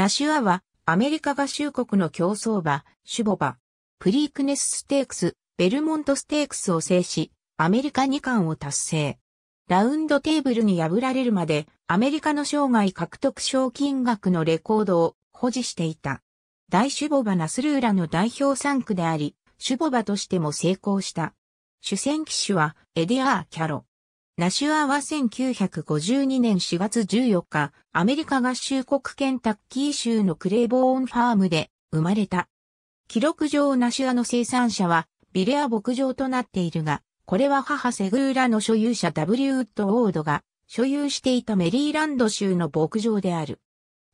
ナシュアは、アメリカ合衆国の競走馬、シュボバ、プリークネスステークス、ベルモントステークスを制し、アメリカ2冠を達成。ラウンドテーブルに敗られるまで、アメリカの生涯獲得賞金額のレコードを保持していた。大シュボバナスルーラの代表3区であり、シュボバとしても成功した。主戦騎手は、エデアー・キャロ。ナシュアは1952年4月14日、アメリカ合衆国ケンタッキー州のクレイボーンファームで生まれた。記録上ナシュアの生産者はビレア牧場となっているが、これは母セグーラの所有者 W ウッドウォードが所有していたメリーランド州の牧場である。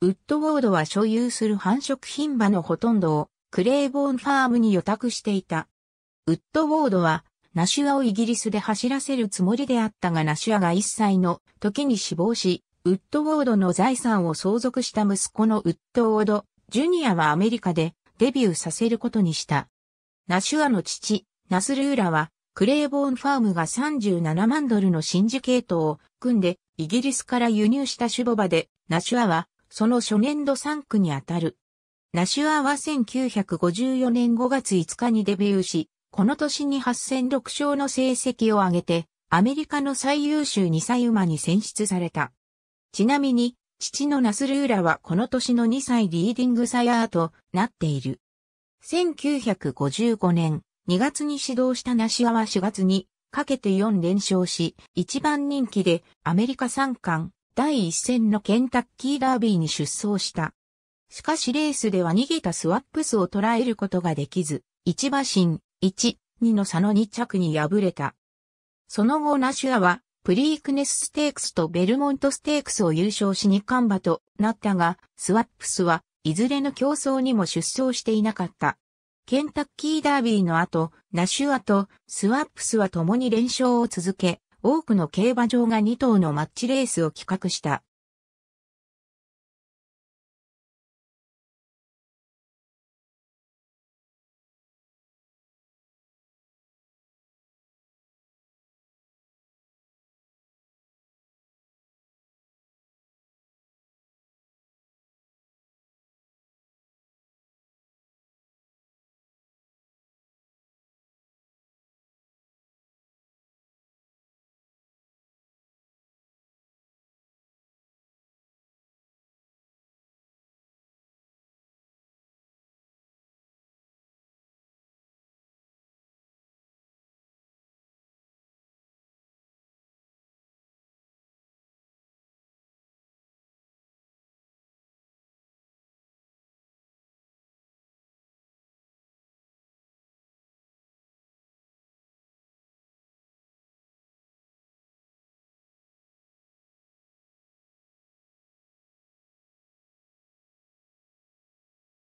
ウッドウォードは所有する繁殖牝馬のほとんどをクレイボーンファームに予託していた。ウッドウォードはナシュアをイギリスで走らせるつもりであったがナシュアが1歳の時に死亡し、ウッドウォードの財産を相続した息子のウッドウォード・ジュニアはアメリカでデビューさせることにした。ナシュアの父、ナスルーラはクレイボーンファームが37万ドルのシンジケートを組んでイギリスから輸入したシュボ馬で、ナシュアはその初年度3区にあたる。ナシュアは1954年5月5日にデビューし、この年に8戦6勝の成績を挙げて、アメリカの最優秀2歳馬に選出された。ちなみに、父のナスルーラはこの年の2歳リーディングサヤーとなっている。1955年2月に始動したナシュアは4月にかけて4連勝し、一番人気でアメリカ3冠第1戦のケンタッキーダービーに出走した。しかしレースでは逃げたスワップスを捉えることができず、1馬身、1、2の差の2着に敗れた。その後ナシュアはプリークネスステークスとベルモントステークスを優勝し2冠馬となったが、スワップスはいずれの競争にも出走していなかった。ケンタッキーダービーの後、ナシュアとスワップスは共に連勝を続け、多くの競馬場が2頭のマッチレースを企画した。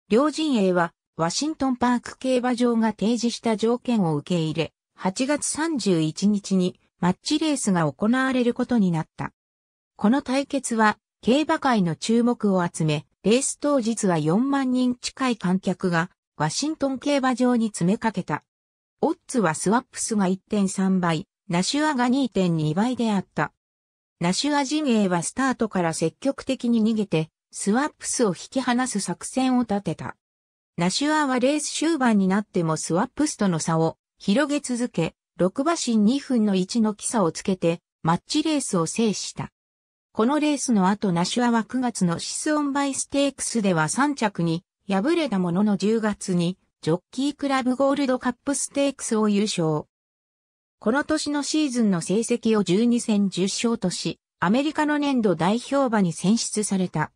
両陣営は、ワシントンパーク競馬場が提示した条件を受け入れ、8月31日にマッチレースが行われることになった。この対決は、競馬界の注目を集め、レース当日は4万人近い観客が、ワシントン競馬場に詰めかけた。オッズはスワップスが 1.3 倍、ナシュアが 2.2 倍であった。ナシュア陣営はスタートから積極的に逃げて、スワップスを引き離す作戦を立てた。ナシュアはレース終盤になってもスワップスとの差を広げ続け、6馬身2分の1の基差をつけてマッチレースを制した。このレースの後ナシュアは9月のシスオンバイステークスでは3着に敗れたものの10月にジョッキークラブゴールドカップステークスを優勝。この年のシーズンの成績を12戦10勝とし、アメリカの年度代表馬に選出された。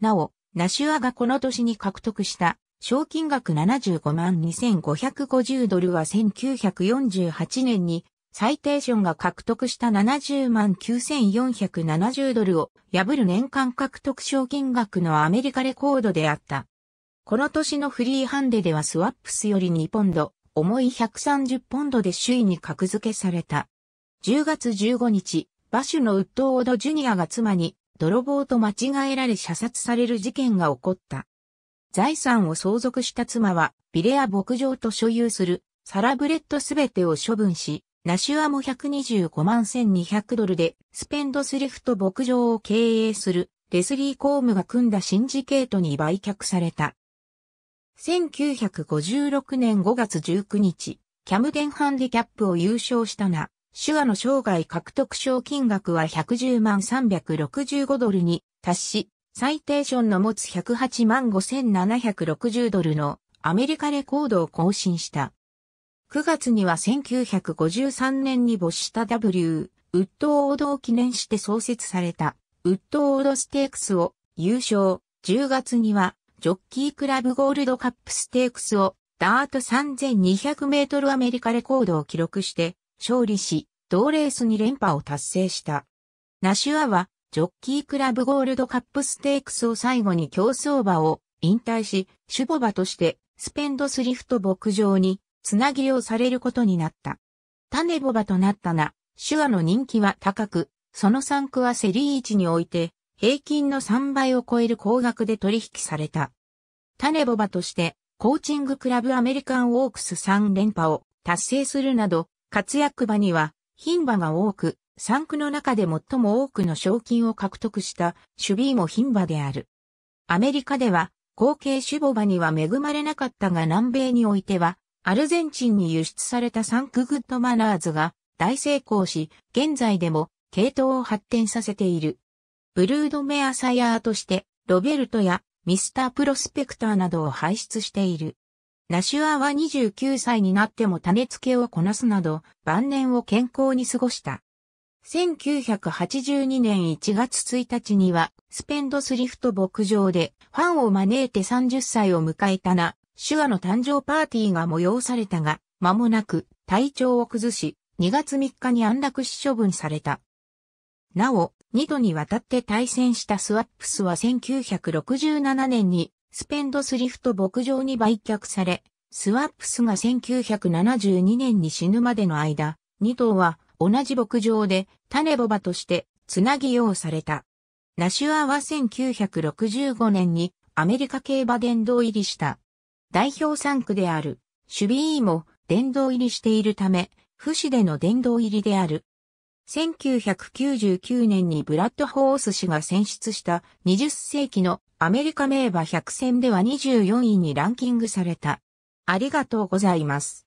なお、ナシュアがこの年に獲得した賞金額75万2550ドルは1948年にサイテーションが獲得した70万9470ドルを破る年間獲得賞金額のアメリカレコードであった。この年のフリーハンデではスワップスより2ポンド、重い130ポンドで首位に格付けされた。10月15日、馬主のウッドウォード・ジュニアが妻に、泥棒と間違えられ射殺される事件が起こった。財産を相続した妻は、ビレア牧場と所有するサラブレッドすべてを処分し、ナシュアも125万1200ドルで、スペンドスリフト牧場を経営するレスリー・コームが組んだシンジケートに売却された。1956年5月19日、キャムデンハンディキャップを優勝したナ・シュアの生涯獲得賞金額は110万365ドルに達し、サイテーションの持つ108万5760ドルのアメリカレコードを更新した。9月には1953年に没した W、ウッド王道を記念して創設された、ウッド王道ステークスを優勝、10月には、ジョッキークラブゴールドカップステークスをダート3200メートルアメリカレコードを記録して勝利し、同レースに連覇を達成した。ナシュアはジョッキークラブゴールドカップステークスを最後に競走馬を引退し、種牡馬としてスペンドスリフト牧場につなぎをされることになった。種牡馬となったナシュアの人気は高く、その産区はセリー1において、平均の3倍を超える高額で取引された。種牡馬として、コーチングクラブアメリカンオークス3連覇を達成するなど、活躍馬には、牝馬が多く、産区の中で最も多くの賞金を獲得した、種牡馬も牝馬である。アメリカでは、後継種牡馬には恵まれなかったが南米においては、アルゼンチンに輸出されたサンクグッドマナーズが大成功し、現在でも系統を発展させている。ブルードメアサヤーとして、ロベルトやミスタープロスペクターなどを輩出している。ナシュアは29歳になっても種付けをこなすなど、晩年を健康に過ごした。1982年1月1日には、スペンドスリフト牧場でファンを招いて30歳を迎えたナシュアの誕生パーティーが催されたが、間もなく体調を崩し、2月3日に安楽死処分された。なお、2度にわたって対戦したスワップスは1967年にスペンドスリフト牧場に売却され、スワップスが1972年に死ぬまでの間、2頭は同じ牧場で種牡馬としてつなぎ養された。ナシュアは1965年にアメリカ競馬殿堂入りした。代表産区であるシュビーも殿堂入りしているため、不死での殿堂入りである。1999年にブラッドホース氏が選出した20世紀のアメリカ名馬100選では24位にランキングされた。ありがとうございます。